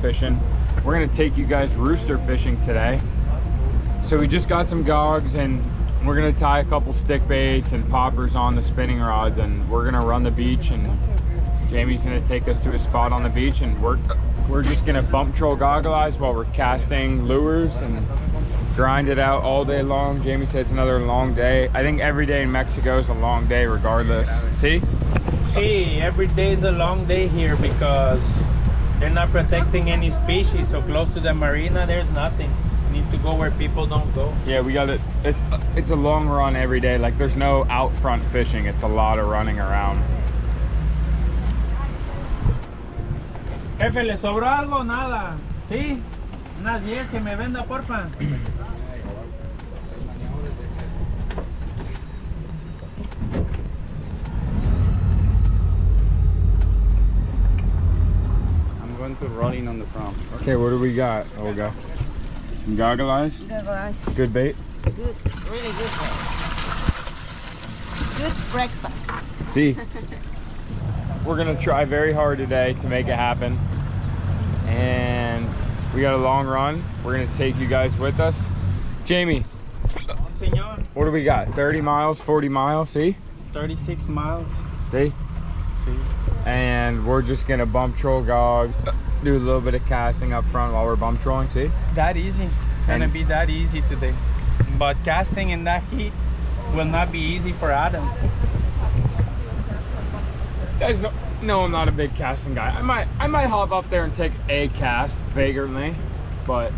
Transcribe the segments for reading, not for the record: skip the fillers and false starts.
Fishing. We're going to take you guys rooster fishing today. So we just got some gogs and we're going to tie a couple stick baits and poppers on the spinning rods, and we're going to run the beach, and Jamie's going to take us to a spot on the beach, and we're just going to bump troll goggle eyes while we're casting lures and grind it out all day long. Jamie said it's another long day. I think every day in Mexico is a long day regardless. See, every day is a long day here because they're not protecting any species, so close to the marina there's nothing. You need to go where people don't go. Yeah, we got it. It's a long run every day. Like, there's no out front fishing. It's a lot of running around. Jefe, ¿le sobró algo? Nada. ¿Sí? Unas 10 que me venda, porfa. Running on the prompt. Okay, what do we got? Oh, God. Some goggle eyes? Goggle eyes. Good bait? Good, really good bait. Good breakfast. See? We're going to try very hard today to make it happen. And we got a long run. We're going to take you guys with us. Jamie, what do we got? 30 miles, 40 miles, see? 36 miles. See? See? And we're just gonna bump troll gogs, do a little bit of casting up front while we're bump trolling. See, that easy. It's gonna be that easy today, but casting in that heat will not be easy for Adam. You guys no, I'm not a big casting guy. I might hop up there and take a cast vagrantly, but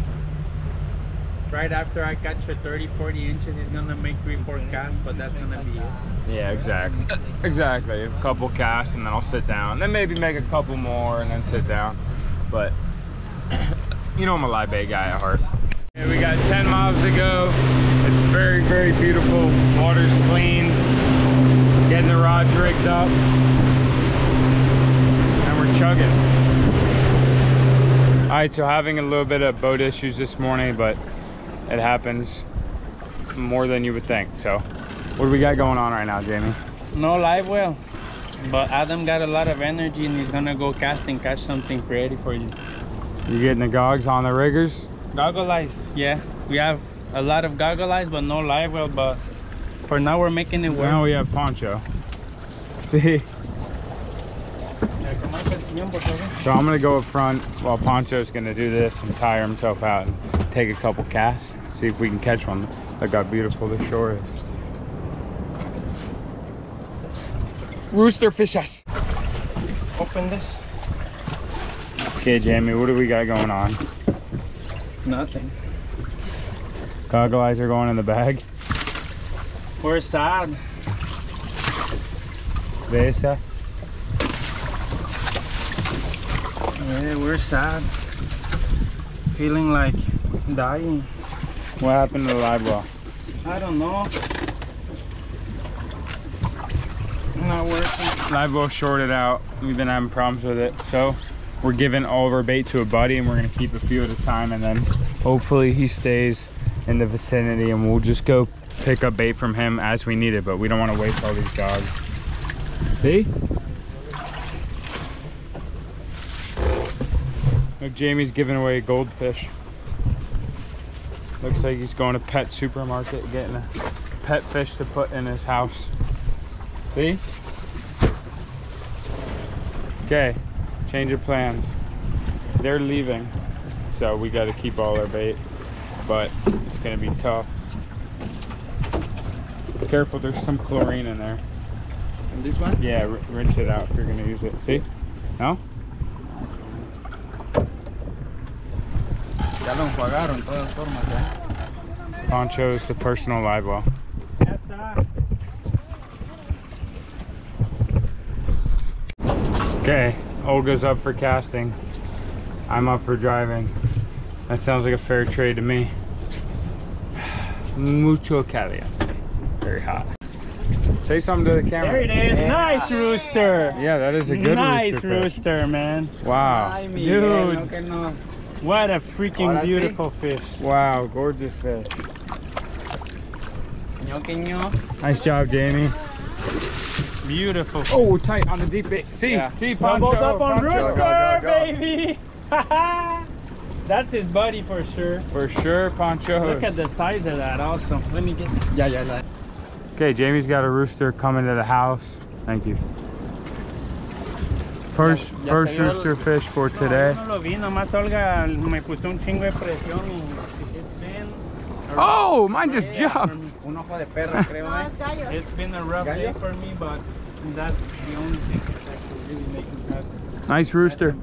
right after I catch a 30-40 inches, he's gonna make 3-4 casts, but that's gonna be it. Yeah, exactly. A couple casts and then I'll sit down, then maybe make a couple more and then sit down. But you know, I'm a live bait guy at heart. Okay, we got 10 miles to go. It's very, very beautiful. Water's clean. Getting the rods rigged up and we're chugging. All right, so having a little bit of boat issues this morning, but it happens more than you would think. So what do we got going on right now, Jamie? No live well, but Adam got a lot of energy and he's gonna go cast and catch something pretty for you. You getting the gogs on the riggers? Goggle eyes, yeah. We have a lot of goggle eyes, but no live well, but for now we're making it work. Now we have Poncho. See? So I'm gonna go up front while Poncho's gonna do this and tire himself out and take a couple casts, see if we can catch one. Look how beautiful the shore is. Rooster fish us. Open this. Okay, Jamie, what do we got going on? Nothing. Goggle eyes are going in the bag. We're sad. Vesa. Yeah, we're sad. Feeling like dying. What happened to the live well? I don't know. Not working. Live well shorted out. We've been having problems with it. So we're giving all of our bait to a buddy and we're gonna keep a few at a time, and then hopefully he stays in the vicinity and we'll just go pick up bait from him as we need it, but we don't want to waste all these dogs. See? Look, Jamie's giving away goldfish. Looks like he's going to pet supermarket getting a pet fish to put in his house. See? Okay. Change of plans. They're leaving, so we got to keep all our bait, but it's going to be tough. Be careful, there's some chlorine in there. And this one? Yeah, rinse it out if you're going to use it. See? No? Poncho is the personal live well. Okay. Olga's up for casting. I'm up for driving. That sounds like a fair trade to me. Mucho caliente. Very hot. Say something to the camera. There it is. Yeah. Nice rooster. Yeah, that is a good nice rooster. Nice rooster, man. Wow. Dude. What a freaking beautiful fish. Wow, gorgeous fish. Nice job, Jamie. Beautiful. Oh, tight on the deep bait. See, yeah. See, Poncho. Doubled up on Poncho. Rooster, go. Baby. That's his buddy for sure. For sure, Poncho. Look at the size of that. Awesome. Let me get. Yeah. Okay, Jamie's got a rooster coming to the house. Thank you. First rooster fish for today. Oh, mine just jumped. It's been a rough day for me, but that's the only thing that could really make me happy. Nice rooster.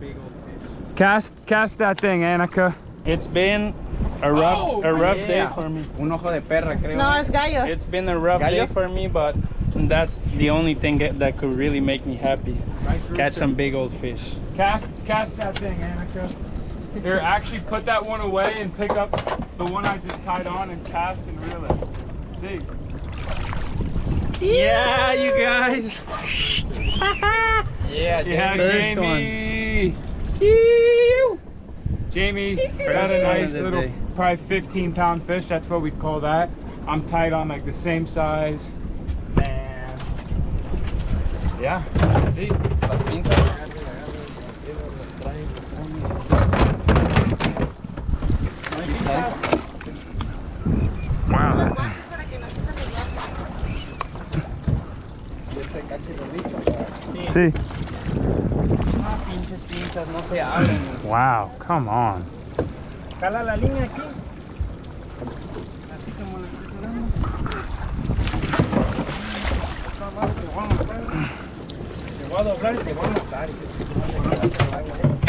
Cast that thing, Anika. It's been a rough day for me. No, it's gallo. It's been a rough day for me, but that's the only thing that could really make me happy. Nice Catch some big old fish. Cast that thing, Anika. Here, actually put that one away and pick up the one I just tied on and cast and reel it. See? Yeah, you guys. yeah, Jamie. Jamie got a nice little, probably 15-pound fish. That's what we'd call that. I'm tied on like the same size. Man. Yeah. See? Wow. See? Wow, come on.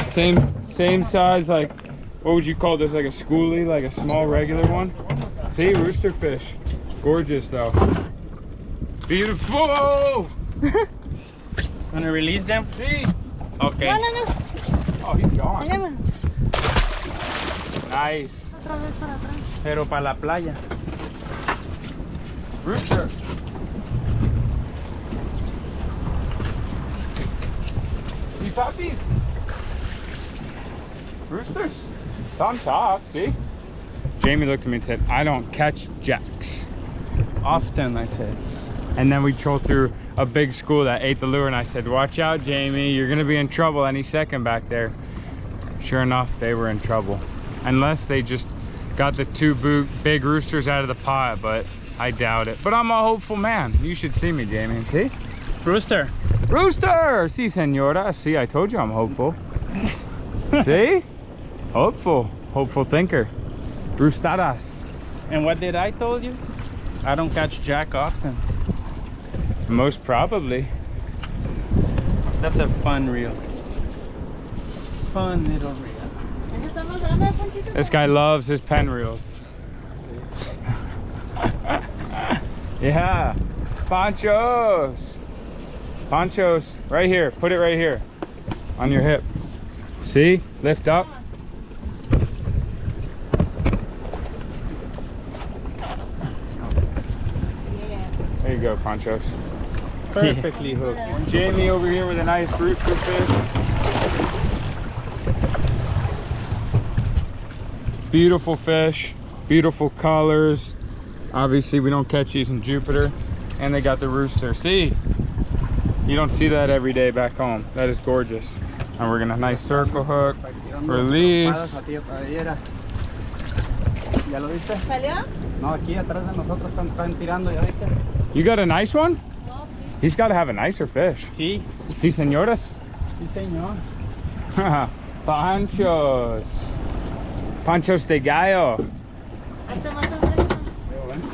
Same size, like what would you call this? Like a schoolie, like a small regular one? See, rooster fish. Gorgeous though. Beautiful! Wanna release them? See? Okay. No. Oh, he's gone. Nice. Pero para la playa. Rooster. See puppies? Roosters? It's on top, see? Jamie looked at me and said, I don't catch jacks. Often, I said. And then we trolled through a big school that ate the lure and I said, watch out, Jamie, you're gonna be in trouble any second back there. Sure enough, they were in trouble. Unless they just got the two big roosters out of the pot, but I doubt it. But I'm a hopeful man. You should see me, Jamie, see? Rooster. Rooster! See, senora. See, I told you I'm hopeful. See? Hopeful thinker. Roostadas. And what did I told you? I don't catch jack often. Most probably. That's a fun reel. Fun little reel. This guy loves his pen reels. Yeah, ponchos. Ponchos, right here. Put it right here on your hip. See, lift up. There you go, ponchos. Perfectly hooked. Jamie over here with a nice rooster fish. Beautiful fish, beautiful colors. Obviously we don't catch these in Jupiter, and they got the rooster. See, you don't see that every day back home. That is gorgeous. And we're gonna nice circle hook, release. You got a nice one? He's got to have a nicer fish. Sí. Sí, señoras. Sí, señor. Ponchos. Ponchos de gallo.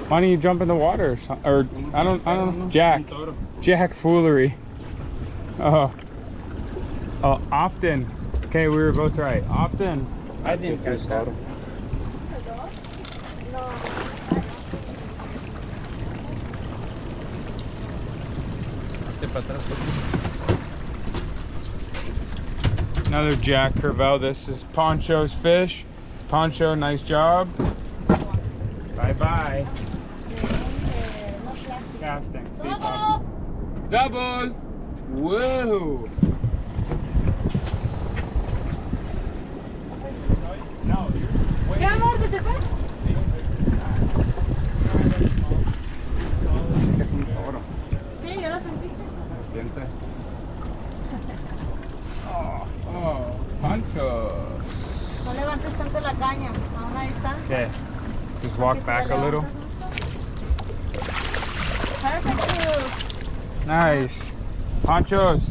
Why don't you jump in the water? Or I don't know. Jack foolery. Oh. Oh, often. Okay, we were both right. Often. I didn't catch that. Another Jack Curvell. This is Poncho's fish. Poncho, nice job. Bye bye. Casting. See, Poncho. Double. Whoa. No, you're waiting. Oh, Poncho. Okay, just walk back a little. Perfect. Nice. Ponchos.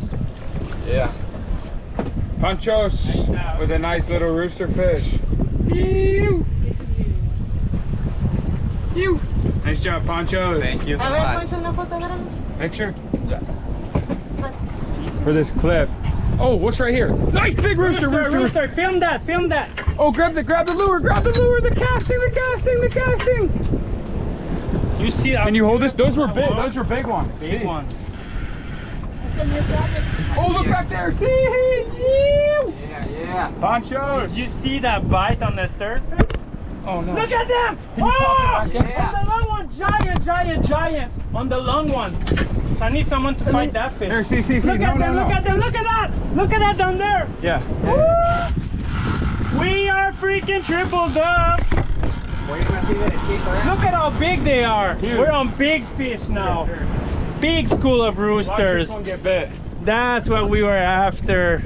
Yeah. Ponchos with a nice little rooster fish. Ew. Ew. Nice job, Ponchos. Thank you so much. Picture? Yeah. For this clip. Oh, what's right here? Nice big rooster, rooster. Film that, film that. Oh, grab the lure, the casting, the casting. You see that? Can you hold this? Those were big. Those were big ones. Big ones. Oh, look back there. See? Yeah, yeah. Ponchos. Did you see that bite on the surface? Oh no. Look at them! Oh! Yeah. On the long one, giant. On the long one. I need someone to fight that fish. There, see. Look at them, look at them, look at that! Look at that down there! Yeah. Woo! We are freaking tripled up! Look at how big they are! Dude. We're on big fish now. Big school of roosters. That's what we were after.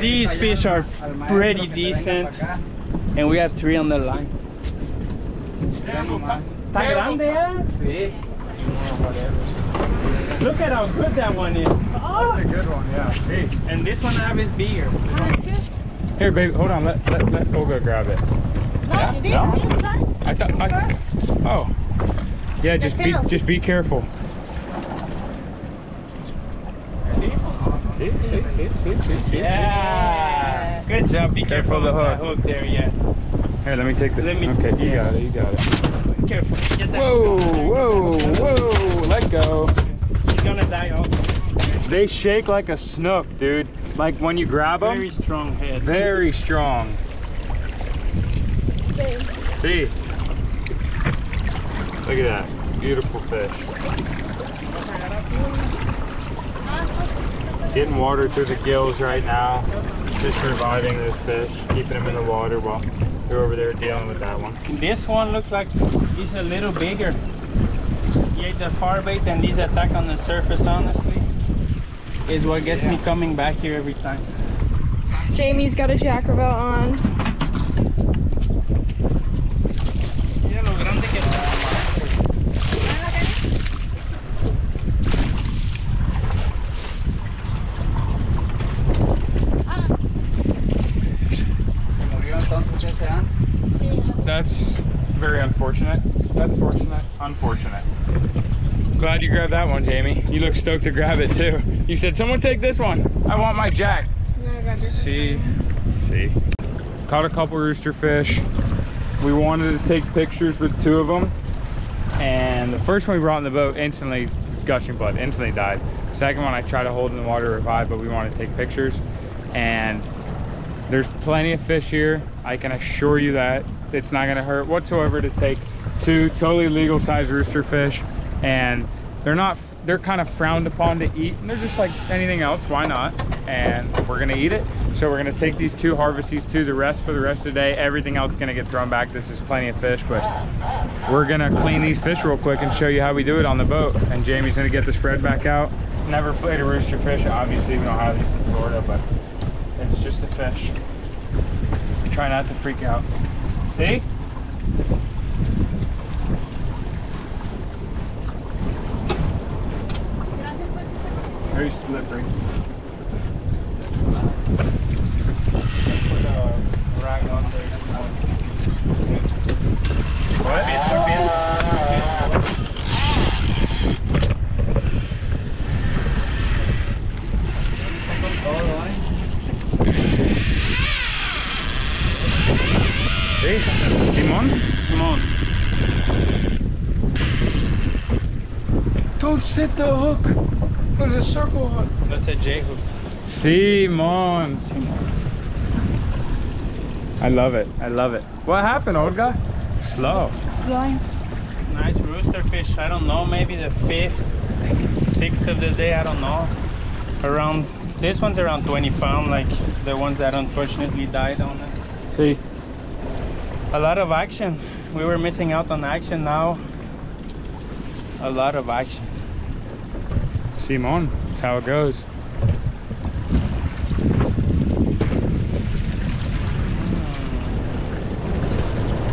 These fish are pretty decent. And we have 3 on the line. Look at how good that one is. Oh. That's a good one, yeah. And this one I have is bigger. Here, baby, hold on. Let Olga grab it. No, yeah? No? I thought. Oh, yeah. Just be careful. See. Yeah. Good job. Be careful of the hook there, yeah. Here, let me take the. Okay, you got it. Careful. Get that. Whoa. Let go. He's gonna die off. They shake like a snook, dude. Like when you grab them. Very strong head. Very strong. See. Look at that. Beautiful fish. Getting water through the gills right now, just reviving this fish, keeping him in the water while they're over there dealing with that one. This one looks like he's a little bigger. He ate the far bait, and this attack on the surface, honestly, is what gets me coming back here every time. Jamie's got a Jack Curvell on. That's very unfortunate. That's fortunate. Unfortunate. Glad you grabbed that one, Jamie. You look stoked to grab it too. You said, someone take this one. I want my Jack. See. Caught a couple rooster fish. We wanted to take pictures with two of them, and the first one we brought in the boat, instantly gushing blood, instantly died. The second one I tried to hold in the water, revived, but we wanted to take pictures. And there's plenty of fish here, I can assure you that. It's not gonna hurt whatsoever to take two totally legal sized rooster fish, and they're kind of frowned upon to eat, and they're just like anything else, why not? And we're gonna eat it. So we're gonna take these two, harvest these two, the rest for the rest of the day. Everything else is gonna get thrown back. This is plenty of fish, but we're gonna clean these fish real quick and show you how we do it on the boat. And Jamie's gonna get the spread back out. Never played a rooster fish. Obviously we don't have these in Florida, but it's just a fish. Try not to freak out. See? Very slippery. See? Simon? Simon. Don't sit the hook. There's a circle hook. That's a J hook. Simon. I love it. I love it. What happened, old guy? Slow. Slime. Nice rooster fish. I don't know. Maybe the sixth of the day. I don't know. Around this one's around 20 pounds, like the ones that unfortunately died on it. See, a lot of action. We were missing out on action. Now, a lot of action. Simon, that's how it goes.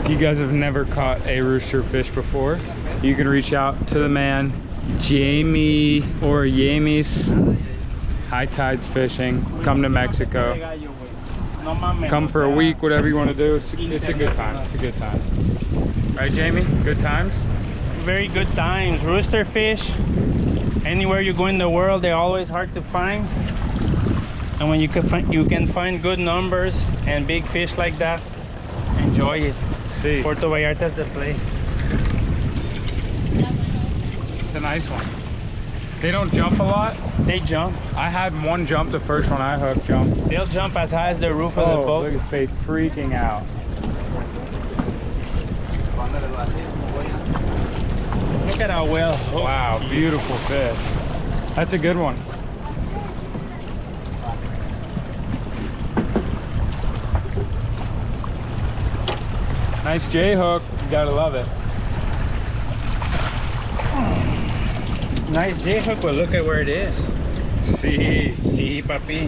If you guys have never caught a rooster fish before, you can reach out to the man, Jamie, or Jamie's High Tides Fishing. Come to Mexico. Come for a week, whatever you want to do. It's a good time. It's a good time. Right, Jamie? Good times? Very good times. Rooster fish. Anywhere you go in the world, they're always hard to find, and when you can find good numbers and big fish like that, enjoy it. See, Puerto Vallarta is the place. It's a nice one. They don't jump a lot. They jump. I had one jump. The first one I hooked jumped. They'll jump as high as the roof of the boat. Look at his face, freaking out. Look at how well hooked. Wow, beautiful fish. That's a good one. Nice J hook. You gotta love it. Nice J hook, but look at where it is. See, see, papi.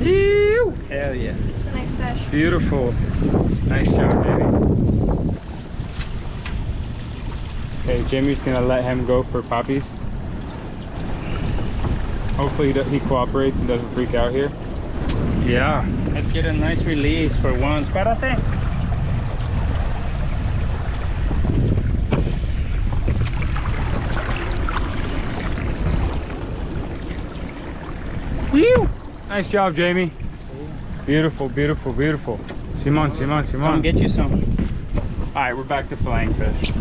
Ew. Hell yeah. It's a nice fish. Beautiful. Nice job, baby. Okay, Jamie's gonna let him go for poppies. Hopefully he cooperates and doesn't freak out here. Yeah. Let's get a nice release for once. Parate. Whew. Nice job, Jamie. Beautiful, beautiful, beautiful. Simon, Simon, Simon. Come get you some. All right, we're back to flying fish.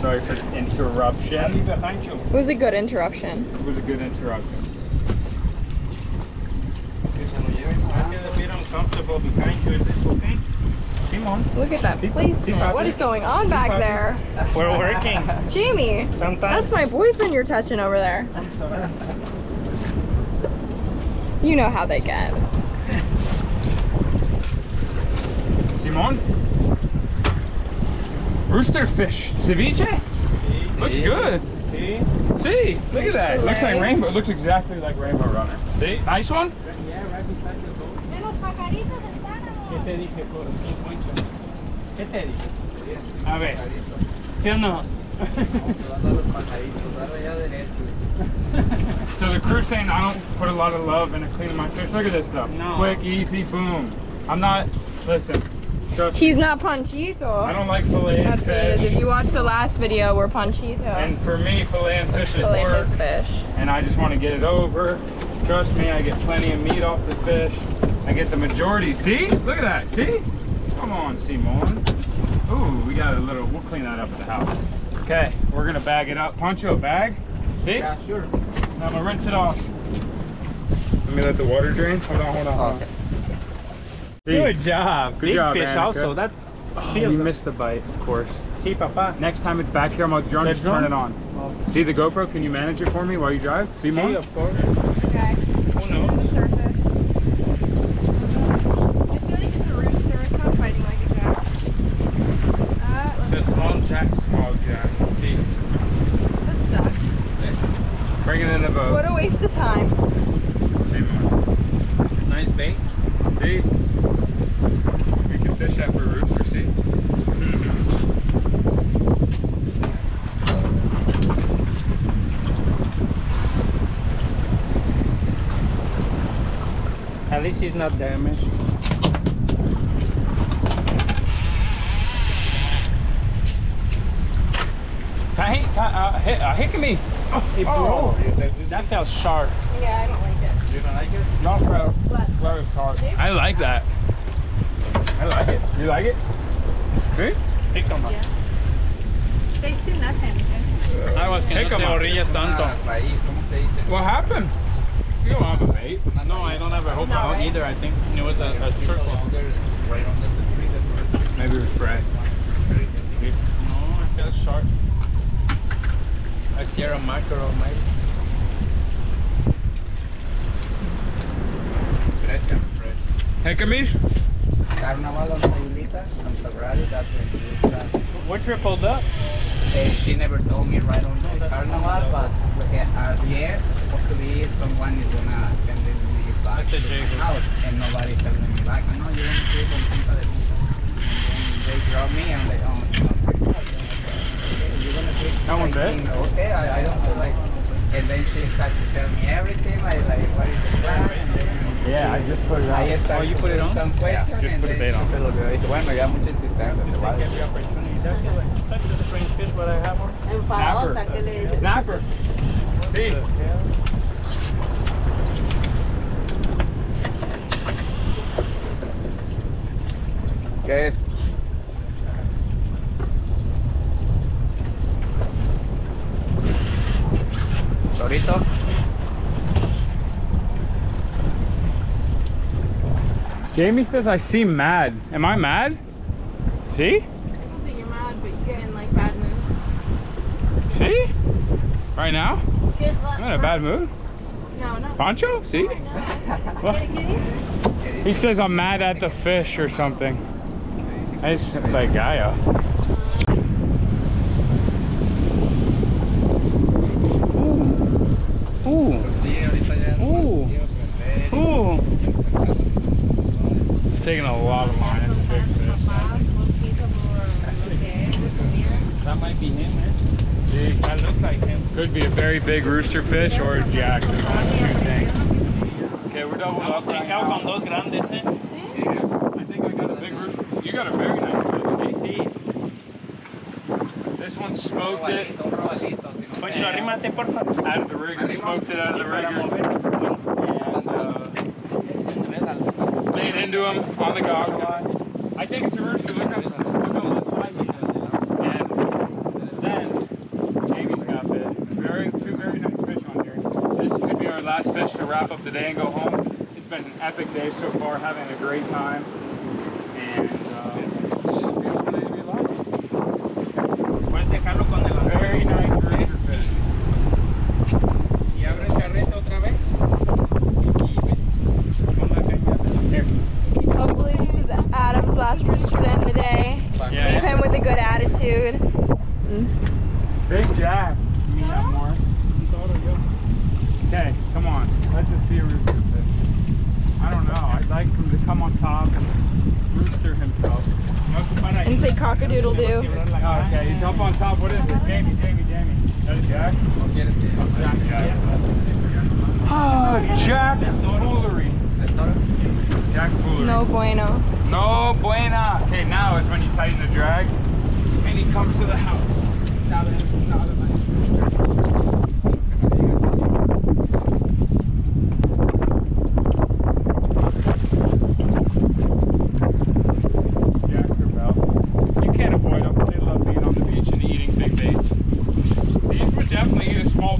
Sorry for the interruption. It was a good interruption. It was a good interruption. I feel a bit uncomfortable behind you. Is this okay? Simon. Look at that placement. What is going on back there? We're working. Jamie. Sometimes. That's my boyfriend you're touching over there. You know how they get. Simon? Rooster fish ceviche? See, looks good. See, look at that. Looks like rainbow. It looks exactly like Rainbow Runner. See, nice one. Yeah, right beside the boat. ¿Qué te dije, Poncho? ¿Qué te dije? A ver. ¿Sí o no? So the crew's saying I don't put a lot of love into cleaning my fish. Look at this stuff. No. Quick, easy, boom. I'm not. Listen. He's not Panchito. I don't like filet and fish. That's what it is. If you watch the last video, we're Panchito. And for me, filet and fish is work. Fish. And I just want to get it over. Trust me, I get plenty of meat off the fish. I get the majority. See? Look at that. See? Come on, Simon. Ooh, we got a little, we'll clean that up at the house. Okay, we're gonna bag it up. Poncho, bag? See? Yeah, sure. Now I'm gonna rinse it off. Let me let the water drain. Hold on, hold on. Hold on. Okay. Good job. Good job, fish Anika. Also. That you missed the bite, of course. See, Papa. Next time it's back here, I'm going to just turn it on. Okay. See the GoPro? Can you manage it for me while you drive? See, Mom? Of course. Okay. Oh, no. I feel like it's a rooster. It's not fighting like a jack. It's a small jack, small jack. See? That sucks. Yeah. Bring it in the boat. What a waste of time. See, Mom. Nice bait. See? We can fish that for rooster, see? At least he's not damaged. Hit me! It broke. That felt sharp. Yeah, I don't like it. You don't like it? No, bro. Very hard. I like that. I like it. You like it? Good? Pick them up. Yeah. They do nothing. I was going to orillas tanto. What happened? You don't have a bait. No, I don't have a hook out either. I think it was a circle. Right on the tree that first. Maybe it was fresh. No, I felt sharp. I see a mackerel, maybe. Hecamis? Carnaval on Mailitas and Sabrari, that's what trip pulled up? She never told me right on the Carnaval, but at the end, supposed to be someone is gonna send me back to the house, and nobody's sending me back. I know you're gonna trip on Punta de Lisa. And then they dropped me and they you're gonna trip. That one bad? Okay, I don't feel like it. And then she started to tell me everything, like what is the plan? Yeah, I just put it on. Oh, you put it on? Some question, yeah, just put a bait on. Bueno, ya mucha insistencia. Just take every opportunity. That's the strange fish what I have on. Snapper. Snapper. See? ¿Qué es? Torito. Jamie says I seem mad. Am I mad? See? I don't think you're mad, but you get in like bad moods. See? Right now? I'm in a bad mood. No, no. Poncho? See? Well, he says I'm mad at the fish or something. It's like Gaia. Taking a lot of line. That's a big fish. That might be him, man. See, that looks like him. Could be a very big rooster fish or a jack. Okay, we're doubled up. I think we got a big rooster. You got a very nice fish. See? This one smoked it. Out of the rigger. Smoked it out of the rigger. Laid into him on the goggle line. I think it's a rooster. Look at it. And then Jamie's got fish. Two very nice fish on here. This could be our last fish to wrap up the day and go home. It's been an epic day so far, having a great time. And it's a beautiful day to be alive. Very nice rooster fish. Hopefully this is Adam's last rooster to end the day. Yeah. Leave him with a good attitude. Big jack. You have more? Okay, come on. Let's just see a rooster fish. I don't know. I'd like him to come on top and rooster himself. And say cock-a-doodle-doo. Oh, okay, he's up on top. What is it? Jamie. That a jack? Jack. Oh, jack foolery. Jack foolery. No bueno. No buena. Okay, now is when you tighten the drag and he comes to the house. Now there's not a nice rooster. Jack or bell. You can't avoid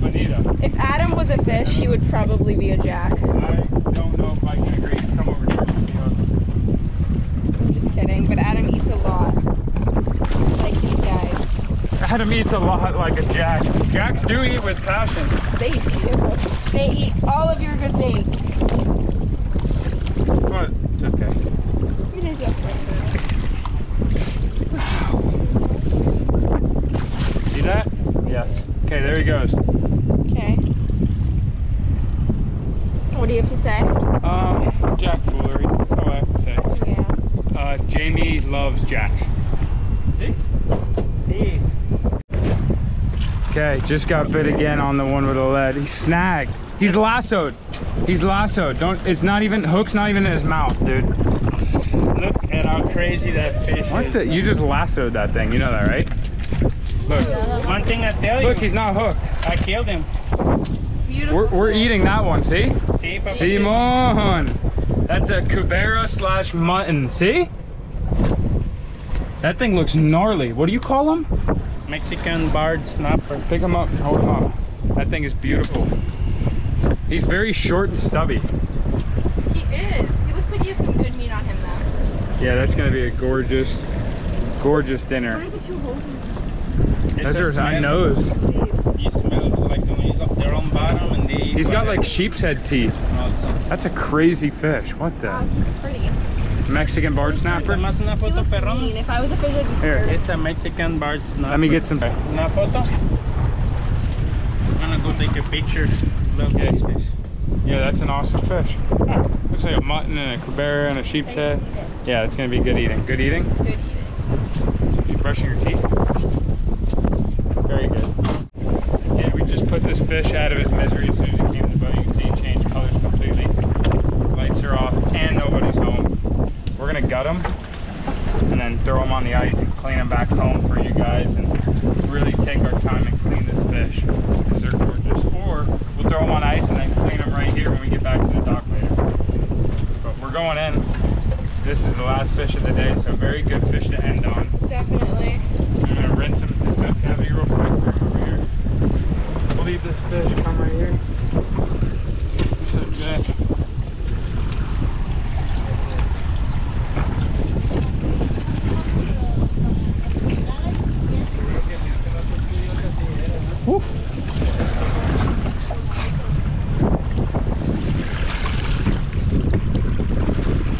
bonita. If Adam was a fish, he would probably be a jack. I don't know if I can agree. Come over here. I'm just kidding, but Adam eats a lot. Like these guys. Adam eats a lot like a jack. Jacks do eat with passion. They do. They eat all of your good things. But it's okay. It is okay. Wow. See that? Yes. Okay, there he goes. Okay. What do you have to say? Jack foolery. That's all I have to say. Yeah. Jamie loves jacks. See? See. Okay, just got bit again on the one with a lead. He's snagged. He's lassoed. He's lassoed. Don't. It's not even. Hook's not even in his mouth, dude. Look at how crazy that fish is. What the? You just lassoed that thing. You know that, right? Look. One thing I tell you. Look, he's not hooked. I killed him. We're eating that one, see? See, Simon. That's a cubera/mutton, see? That thing looks gnarly. What do you call him? Mexican barred snapper. Pick him up, hold him up. That thing is beautiful. He's very short and stubby. He is. He looks like he has some good meat on him though. Yeah, that's gonna be a gorgeous, gorgeous dinner. What are the two holes in his mouth? That's his nose. He smells like he's up there on bottom and they eat. He's got like sheep's head teeth. Awesome. That's a crazy fish. What the? Wow, he's pretty. Mexican barred snapper. If I was a fish, I'd be scared. It's a Mexican barred snapper. Let me get some. Una photo. I'm gonna go take a picture. Love this fish. Yeah, that's an awesome fish. Huh. Looks like a mutton and a cubera and a sheep's head. Yeah, it's gonna be good eating. Good eating? Good eating. You brushing your teeth? Very good. Yeah, we just put this fish out of his misery as soon as he came in the boat. You can see he changed colors completely. Lights are off and nobody's home. We're gonna gut them and then throw them on the ice and clean them back home for you guys and really take our time and clean this fish because they're gorgeous. Or we'll throw them on ice and then clean them right here when we get back to the dock later. But we're going in. This is the last fish of the day, so very good fish to end on. Definitely. I'm gonna rinse them heavy real quick over here. We'll leave this fish come right here. This is good.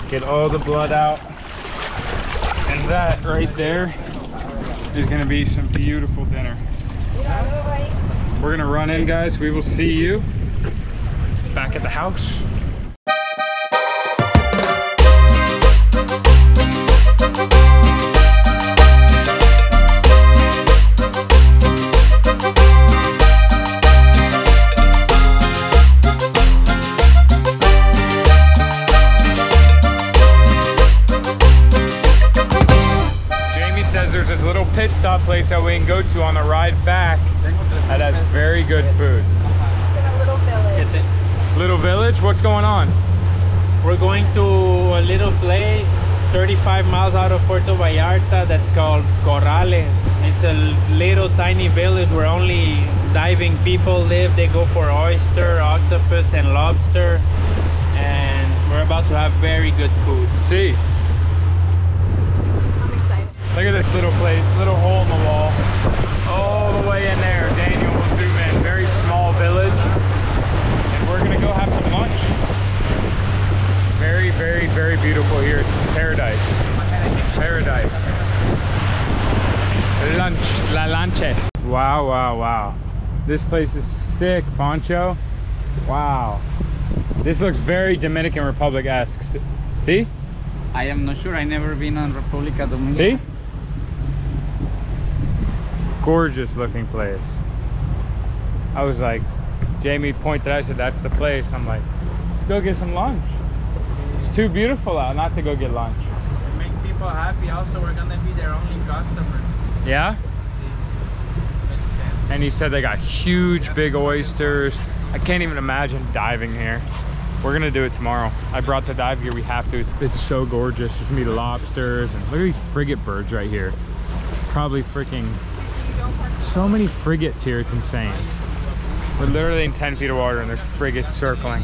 Get all the blood out, and that right there is going to be some beautiful dinner. We're going to run in, guys. We will see you back at the house. Place that we can go to on the ride back that has very good food. In a little village. Little village? What's going on? We're going to a little place 35 miles out of Puerto Vallarta that's called Corrales. It's a little tiny village where only diving people live. They go for oyster, octopus and lobster, and we're about to have very good food. See? Look at this little place, little hole in the wall, all the way in there. Daniel will zoom in, very small village, and we're gonna go have some lunch. Very, very, very beautiful here. It's paradise, paradise. Lunch, la lanche. Wow, wow, wow. This place is sick, Poncho. Wow. This looks very Dominican Republic-esque. See? I am not sure. I've never been on República Dominicana. See? Gorgeous looking place. I was like, Jamie pointed out, I said, that's the place. I'm like, let's go get some lunch. It's too beautiful out not to go get lunch. It makes people happy. Also, we're going to be their only customer. Yeah? See? Makes sense. And he said they got huge, big oysters. I can't even imagine diving here. We're going to do it tomorrow. I brought the dive gear. We have to. It's so gorgeous. There's going to be lobsters and literally frigate birds right here. Probably freaking... So many frigates here, it's insane. We're literally in 10 feet of water and there's frigates circling.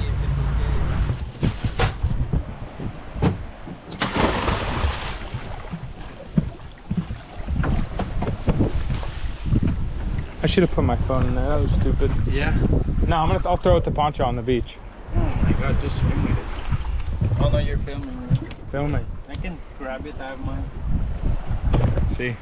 I should have put my phone in there, that was stupid. Yeah. No, I'll throw it to Poncho on the beach. Oh my god, just swim with it. Oh no, you're filming, right? Filming. I can grab it, I have mine. See?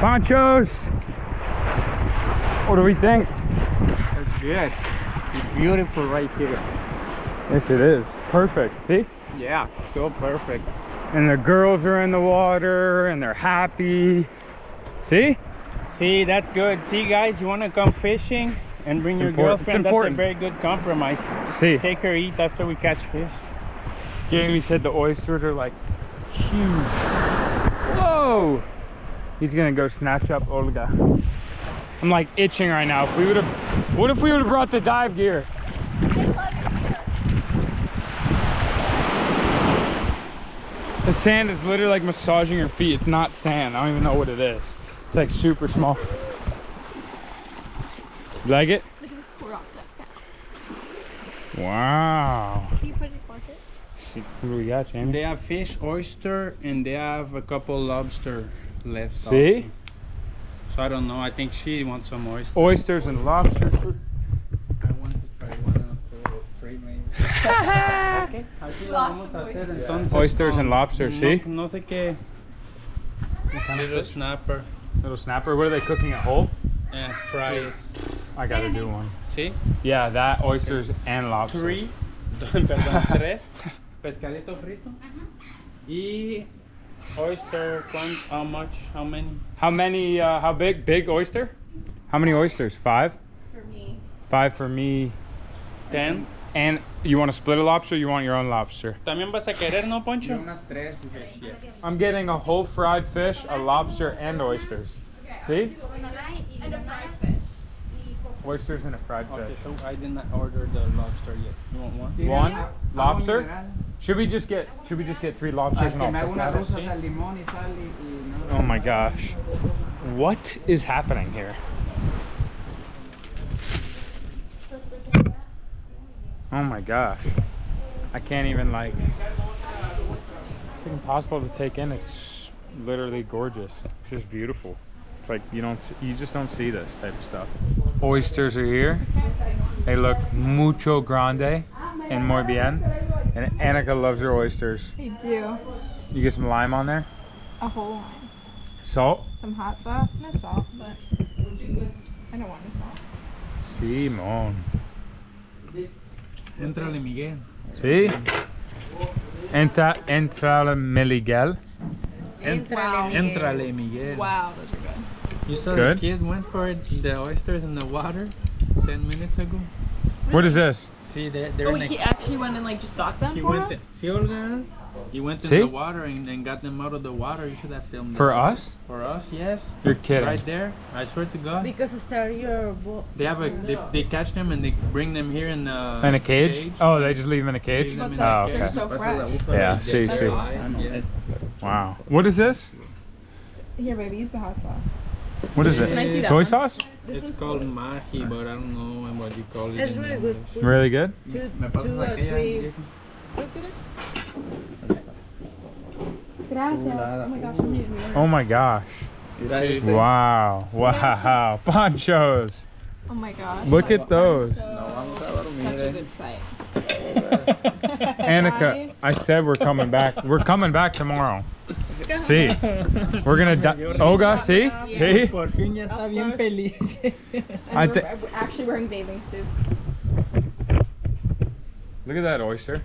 Ponchos! What do we think? That's good. It's beautiful right here. Yes, it is. Perfect. See? Yeah, so perfect. And the girls are in the water and they're happy. See? See, that's good. See, guys, you want to come fishing and bring your girlfriend? That's a very good compromise. See? Take her eat after we catch fish. Jamie said the oysters are like huge. Whoa! He's gonna go snatch up Olga. I'm like itching right now. If we would have, what if we would have brought the dive gear? The sand is literally like massaging your feet. It's not sand. I don't even know what it is. It's like super small. You like it? Look at this cool rock. Wow. Can you put it in the pocket? See what we got, Jamie. They have fish, oyster, and they have a couple lobster left. See? Also. So I don't know. I think she wants some oysters. Oysters and lobsters. I want to try one of the three maybe. Okay. Entonces, oysters and lobsters, no, see? No sé qué. Little snapper. Little snapper. What are they cooking at whole? Yeah, fry it. I gotta do one. See? Yeah, that, oysters, okay, and lobsters. Three. Perdón, tres. Pescadito frito. Y oyster, how much? How many? How many? How big? Big oyster? How many oysters? 5? For me. 5 for me. 10. And you want to split a lobster? Or you want your own lobster? También vas a querer, no, Poncho? I'm getting a whole fried fish, a lobster, and oysters. See? And a fried fish. Oysters and a fried fish. Okay, so I did not order the lobster yet. You want one? One lobster? Should we just get 3 lobsters and all? Oh my gosh. What is happening here? Oh my gosh. I can't even, like, it's impossible to take in. It's literally gorgeous. It's just beautiful. It's like you just don't see this type of stuff. Oysters are here. They look mucho grande and muy bien. And Anika loves her oysters. I do. You get some lime on there? A whole lime. Salt? Some hot sauce. No salt, but I don't want no salt. Simon. Entrale Miguel. See? Entrale Miguel. Entrale Miguel. Wow, those are good. You saw the kid went for the oysters in the water 10 minutes ago? What is this? See, they're oh, he actually went and like just docked them for us? He went in the water and then got them out of the water. You should have filmed for us? For us, yes. You're kidding. Right there. I swear to God. Because it's terrible. They have a, they catch them and they bring them here in a cage? Oh, they just leave them in a cage? Oh, okay. They're so fresh. Yeah, see. Wow. What is this? Here, baby, use the hot sauce. What is it? Soy sauce? It's called mahi, but I don't know what you call it. It's really good. Really good? 2 or 3. Look at it. Gracias. Oh my gosh, I'm using it. Oh my gosh. Wow. Wow. Ponchos. Oh my gosh. Look at those. Such a good sight. Anika, I said we're coming back. We're coming back tomorrow. See, we're gonna Olga, see? See? And we're actually wearing bathing suits. Look at that oyster.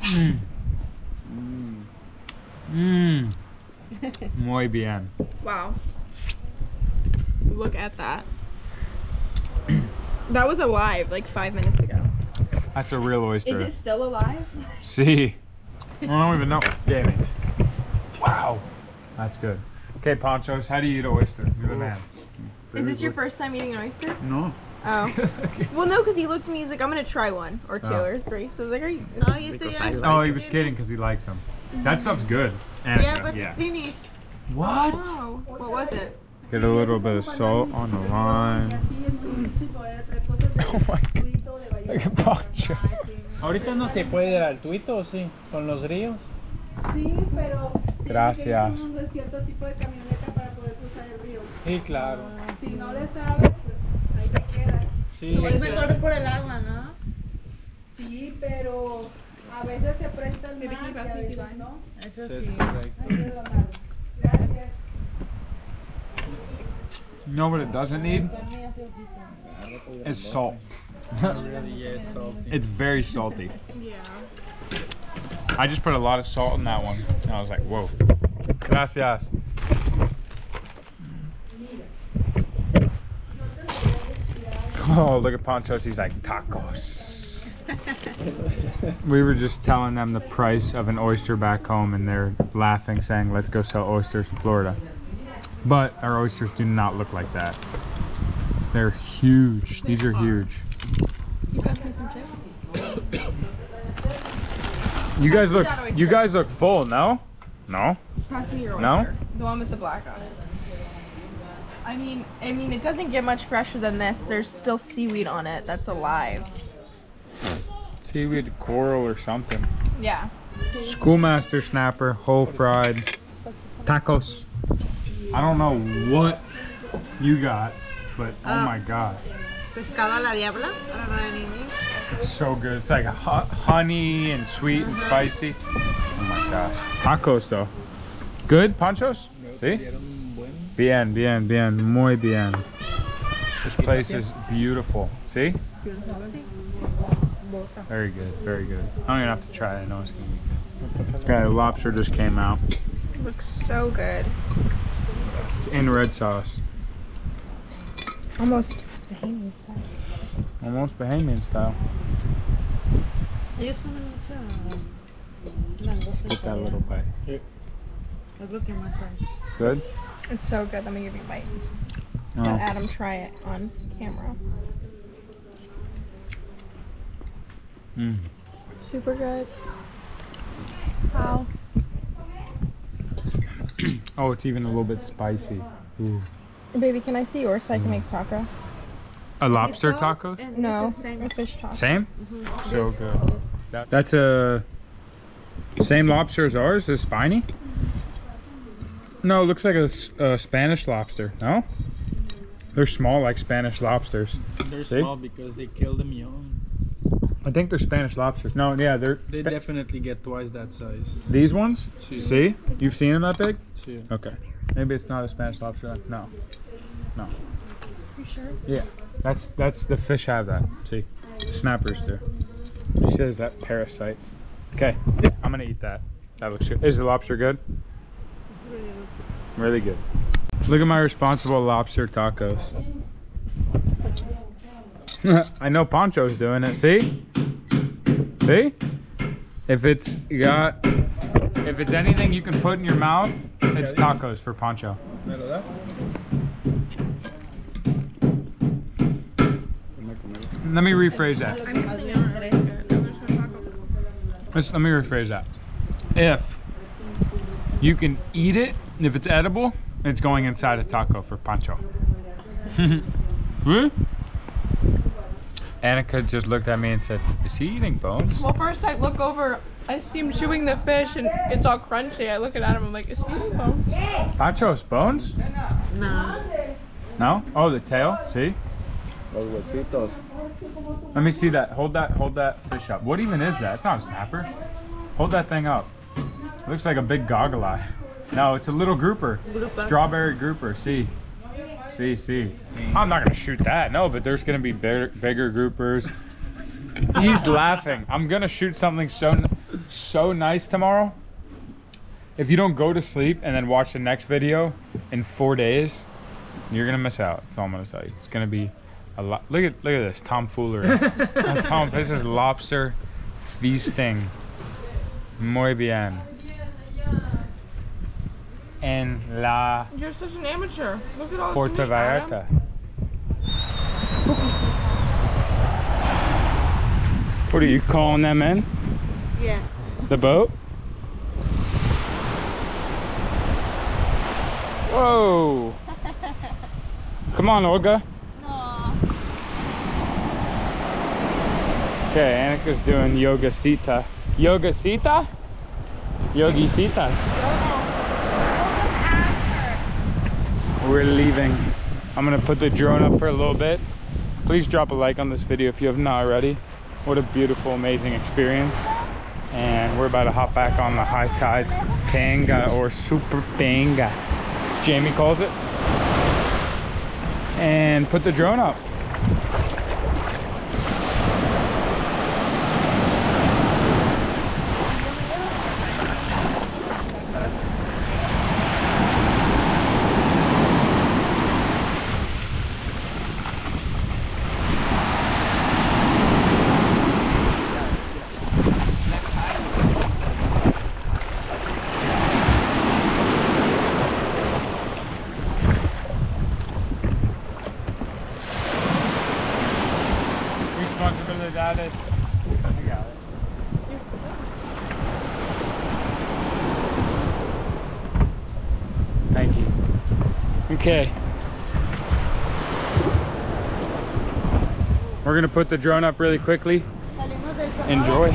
Mmm. Mmm. Muy bien. Wow. Look at that. That was alive like 5 minutes ago. That's a real oyster. Is it still alive? See. I don't even know. Damn it. Wow. That's good. Okay, Ponchos, how do you eat an oyster? You're the man. Is this your first time eating an oyster? No. Oh. Well, no, because he looked at me, he's like, I'm going to try one, or two, or three. So I was like, are you? Oh, you say yeah. Oh, he was kidding because he likes them. That stuff's good. Anika, yeah, but it's finished. What? Wow. What was it? Get a little bit of salt on the line. Oh my God. Look at Poncho. Ahorita no se puede dar tuito, ¿o sí? Con los ríos. Sí, pero... Gracias. Sí, claro. Si no le sabes, pues ahí te quedas. Sí, es mejor por el agua, ¿no? Sí, pero a veces se prestan más, a veces no. Eso sí. Gracias. You know what it doesn't need? It's salt. It's very salty. Yeah. I just put a lot of salt in that one, and I was like, whoa. Gracias. Oh, look at Ponchos, he's like, tacos. We were just telling them the price of an oyster back home, and they're laughing, saying, let's go sell oysters in Florida. But our oysters do not look like that. They're huge. These are huge. You guys see some chips? You guys look full, no? No? Pass me your oyster. No? The one with the black on it. I mean, it doesn't get much fresher than this. There's still seaweed on it that's alive. Seaweed, coral, or something. Yeah. Schoolmaster snapper, whole fried, tacos. I don't know what you got, but oh my God. Pescado a la diabla. I don't know any name. It's so good. It's like honey and sweet and spicy. Oh my gosh. Tacos though. Good, Ponchos? See? Sí? Bien, bien, bien. Muy bien. This place is beautiful. See? Very good, very good. I don't even have to try it. I know it's going to be good. Okay, lobster just came out. It looks so good. It's in red sauce. Almost Bahamian style. Almost Bahamian style. Let's get that little bite. Good? It's so good. Let me give you a bite. Oh. Let Adam try it on camera. Mm. Super good. Wow. Oh, it's even a little bit spicy. Ooh. Baby, can I see yours so I can make taco? A lobster taco? No, a fish taco. Same? Mm-hmm. So good. That's a... Same lobster as ours? Is spiny? No, it looks like a Spanish lobster. No? They're small like Spanish lobsters. They're small because they kill them young. I think they're Spanish lobsters. No, yeah, they're... They definitely get twice that size. These ones? Sí. See? You've seen them that big? Sí. Okay. Maybe it's not a Spanish lobster. No. No. You sure? Yeah. That's the fish have that. See? The snappers do. She says that parasites. Okay. I'm going to eat that. That looks good. Is the lobster good? It's really good. Really good. Look at my responsible lobster tacos. I know Poncho's doing it. See? See? If it's anything you can put in your mouth, it's tacos for Poncho. Let me rephrase that. Let me rephrase that. If you can eat it, if it's edible, it's going inside a taco for Poncho. Hmm? Anika just looked at me and said, is he eating bones? Well, first I look over, I see him chewing the fish and it's all crunchy. I look at him, I'm like, is he eating bones? Poncho's bones? No. No? Oh, the tail, see? Let me see that, hold that fish up. What even is that? It's not a snapper. Hold that thing up. It looks like a big goggle eye. No, it's a little grouper. Strawberry grouper, see? See, see. I'm not gonna shoot that, no, but there's gonna be bigger groupers. He's laughing. I'm gonna shoot something so nice tomorrow. If you don't go to sleep and then watch the next video in 4 days, you're gonna miss out. That's all I'm gonna tell you. It's gonna be a lot. Look at this tomfoolery. This is lobster feasting. Muy bien. en la You're such an amateur. Look at all Puerto Vallarta. What are you calling them in? Yeah. The boat? Whoa! Come on, Olga. No. Okay, Anika's doing yoga sita. Yoga sita? Yogi sitas. We're leaving. I'm gonna put the drone up for a little bit. Please drop a like on this video if you have not already. What a beautiful, amazing experience. And we're about to hop back on the High Tides Panga, or Super Panga, Jamie calls it. And put the drone up. That is, I got it. Thank you. Okay. We're gonna put the drone up really quickly. Enjoy.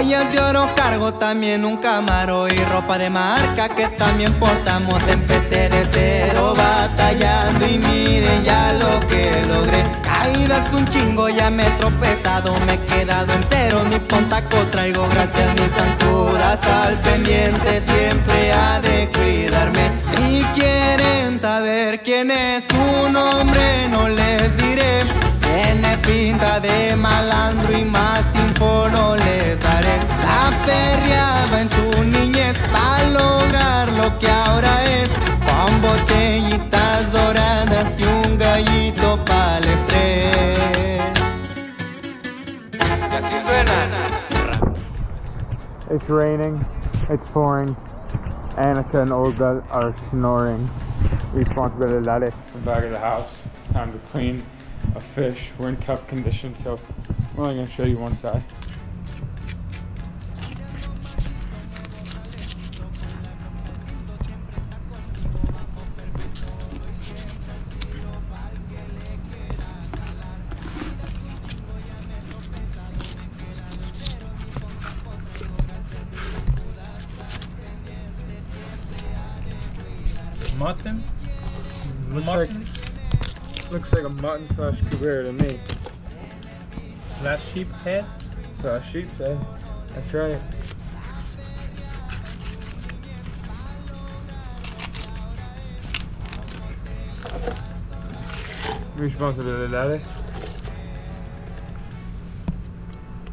Joyas de oro cargo también un camaro y ropa de marca que también portamos. Empecé de cero batallando y miren ya lo que logré. Caídas un chingo, ya me he tropezado, me he quedado en cero. Mi pontaco traigo gracias a mis ancuras, al pendiente siempre ha de cuidarme. Si quieren saber quién es un hombre no les diré. Tiene pinta de malandro y más info no les daré. La perreaba en su niñez para lograr lo que ahora es, con botellitas doradas y un gallito para el estrés. Y así suena. It's raining, it's pouring. Anika and Olga are snoring. Responsibilidades. We're back at the house. It's time to clean a fish. We're in tough condition, so I'm only going to show you one side. Mutton? Looks like a mutton slash cubera to me. Slash sheep head? Slash sheep's head. That's right. Responsibilidades.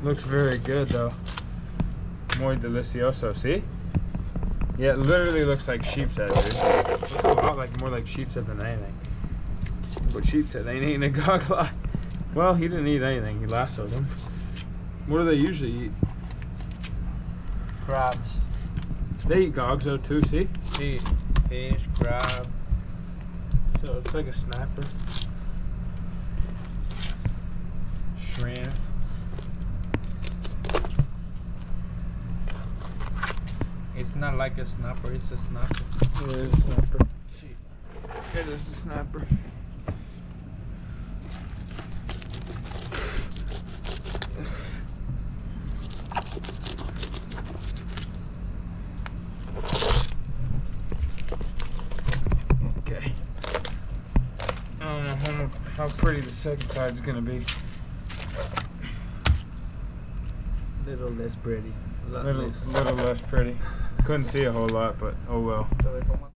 Looks very good though. Muy delicioso, see? Yeah, it literally looks like sheep's head, dude. Looks a lot like, more like sheep's head than anything. What sheep said, they ain't eating a gogla. Well, he didn't eat anything, he lassoed them. What do they usually eat? Crabs. They eat gogs though too, see? They eat fish, crab. So it's like a snapper. Shrimp. It's not like a snapper, it's a snapper. Yeah, it is a snapper. It is a snapper. How pretty the second side's gonna be. Little less pretty. A little less pretty. Couldn't see a whole lot, but oh well.